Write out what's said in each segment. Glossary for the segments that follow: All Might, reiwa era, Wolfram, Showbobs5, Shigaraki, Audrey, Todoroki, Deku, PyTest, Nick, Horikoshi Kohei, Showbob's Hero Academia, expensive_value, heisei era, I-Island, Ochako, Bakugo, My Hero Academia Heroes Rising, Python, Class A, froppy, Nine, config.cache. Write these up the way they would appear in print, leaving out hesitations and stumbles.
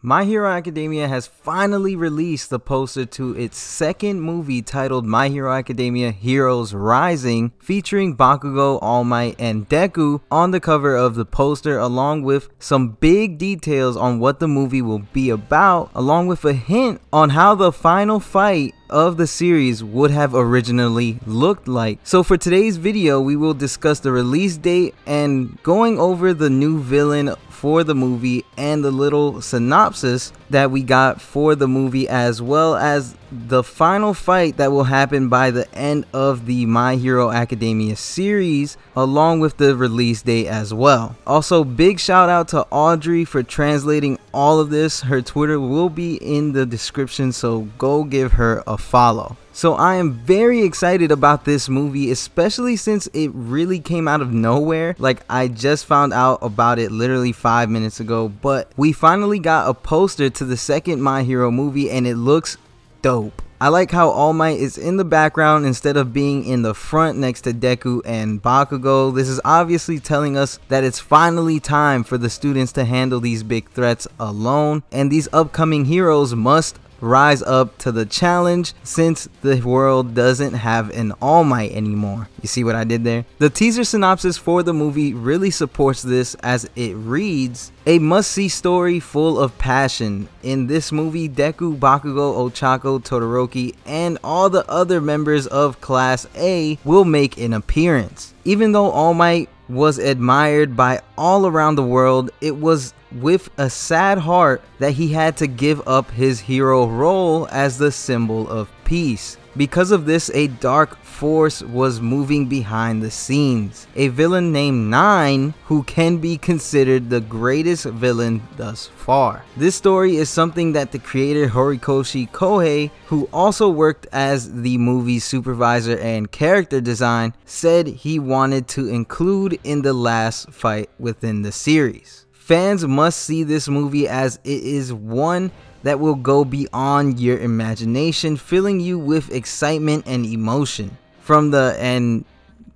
My Hero Academia has finally released the poster to its second movie titled My Hero Academia Heroes Rising, featuring Bakugo, All Might, and Deku on the cover of the poster, along with some big details on what the movie will be about, along with a hint on how the final fight of the series would have originally looked like. So for today's video, we will discuss the release date and going over the new villain for the movie and the little synopsis that we got for the movie, as well as the final fight that will happen by the end of the My Hero Academia series, along with the release date as well. Also, big shout out to Audrey for translating all of this. Her Twitter will be in the description, so go give her a follow. So I am very excited about this movie, especially since it really came out of nowhere. Like, I just found out about it literally 5 minutes ago, but we finally got a poster to the second My Hero movie and it looks dope. I like how All Might is in the background instead of being in the front next to Deku and Bakugo. This is obviously telling us that it's finally time for the students to handle these big threats alone, and these upcoming heroes must rise up to the challenge since the world doesn't have an All Might anymore. You see what I did there? The teaser synopsis for the movie really supports this, as it reads, "A must-see story full of passion. In this movie, Deku, Bakugo, Ochako, Todoroki, and all the other members of Class A will make an appearance." Even though All Might was admired by all around the world, it was with a sad heart that he had to give up his hero role as the symbol of peace. Because of this, a dark force was moving behind the scenes. A villain named Nine, who can be considered the greatest villain thus far. This story is something that the creator Horikoshi Kohei, who also worked as the movie's supervisor and character design, said he wanted to include in the last fight within the series. Fans must see this movie, as it is one that will go beyond your imagination, filling you with excitement and emotion. From the, and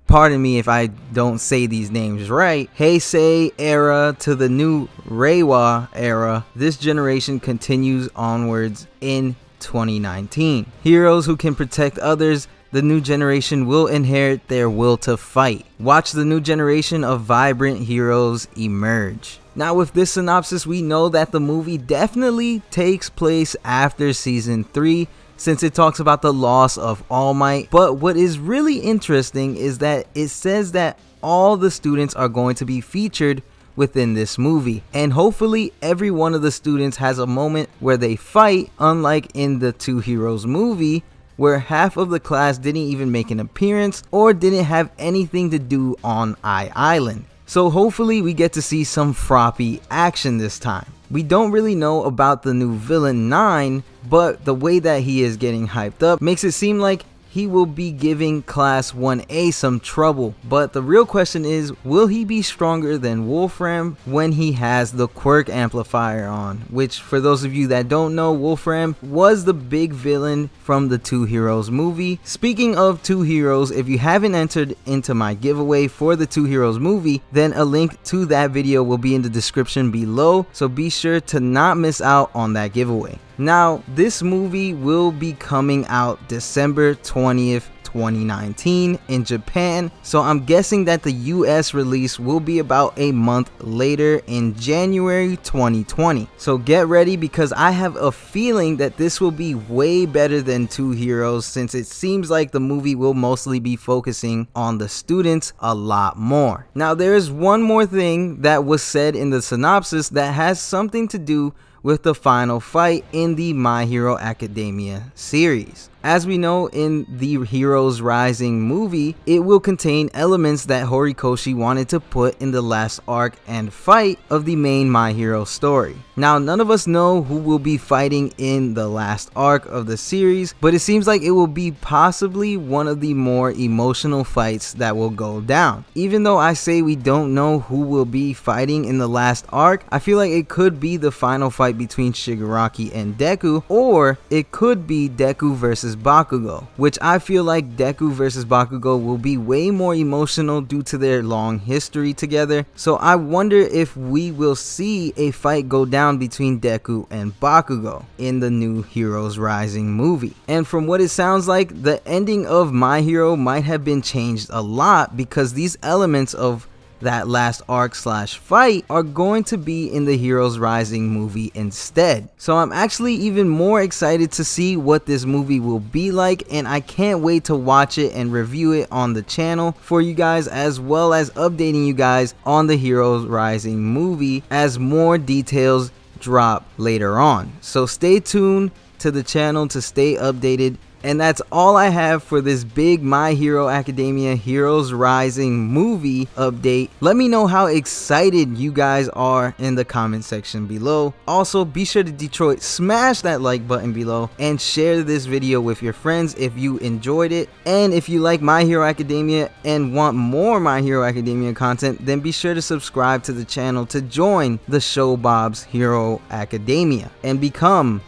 pardon me if I don't say these names right, Heisei era to the new Reiwa era, this generation continues onwards in 2019. Heroes who can protect others, the new generation will inherit their will to fight. Watch the new generation of vibrant heroes emerge. Now, with this synopsis, we know that the movie definitely takes place after season 3, since it talks about the loss of All Might. But what is really interesting is that it says that all the students are going to be featured within this movie, and hopefully every one of the students has a moment where they fight, unlike in the Two Heroes movie, where half of the class didn't even make an appearance or didn't have anything to do on I-Island. So hopefully we get to see some froppy action this time. We don't really know about the new villain Nine, but the way that he is getting hyped up makes it seem like he will be giving Class 1A some trouble. But the real question is, will he be stronger than Wolfram when he has the quirk amplifier on? Which, for those of you that don't know, Wolfram was the big villain from the Two Heroes movie. Speaking of Two Heroes, if you haven't entered into my giveaway for the Two Heroes movie, then a link to that video will be in the description below, so be sure to not miss out on that giveaway. Now, this movie will be coming out December 20th, 2019 in Japan, so I'm guessing that the US release will be about a month later in January 2020. So get ready, because I have a feeling that this will be way better than Two Heroes, since it seems like the movie will mostly be focusing on the students a lot more. Now, there is one more thing that was said in the synopsis that has something to do with the final fight in the My Hero Academia series. As we know, in the Heroes Rising movie, it will contain elements that Horikoshi wanted to put in the last arc and fight of the main My Hero story. Now, none of us know who will be fighting in the last arc of the series, but it seems like it will be possibly one of the more emotional fights that will go down. Even though I say we don't know who will be fighting in the last arc, I feel like it could be the final fight fight between Shigaraki and Deku, or it could be Deku versus Bakugo, which I feel like Deku versus Bakugo will be way more emotional due to their long history together. So I wonder if we will see a fight go down between Deku and Bakugo in the new Heroes Rising movie. And from what it sounds like, the ending of My Hero might have been changed a lot, because these elements of that last arc slash fight are going to be in the Heroes Rising movie instead. So I'm actually even more excited to see what this movie will be like, and I can't wait to watch it and review it on the channel for you guys, as well as updating you guys on the Heroes Rising movie as more details drop later on. So stay tuned to the channel to stay updated. And that's all I have for this big My Hero Academia Heroes Rising movie update. Let me know how excited you guys are in the comment section below. Also, be sure to smash that like button below and share this video with your friends if you enjoyed it. And if you like My Hero Academia and want more My Hero Academia content, then be sure to subscribe to the channel to join the Showbob's Hero Academia and become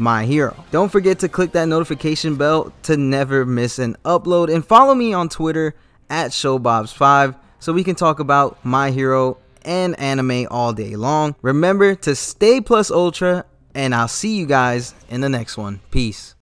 My Hero. Don't forget to click that notification bell to never miss an upload, and follow me on Twitter at Showbobs5 so we can talk about My Hero and anime all day long. Remember to stay plus ultra, and I'll see you guys in the next one. Peace.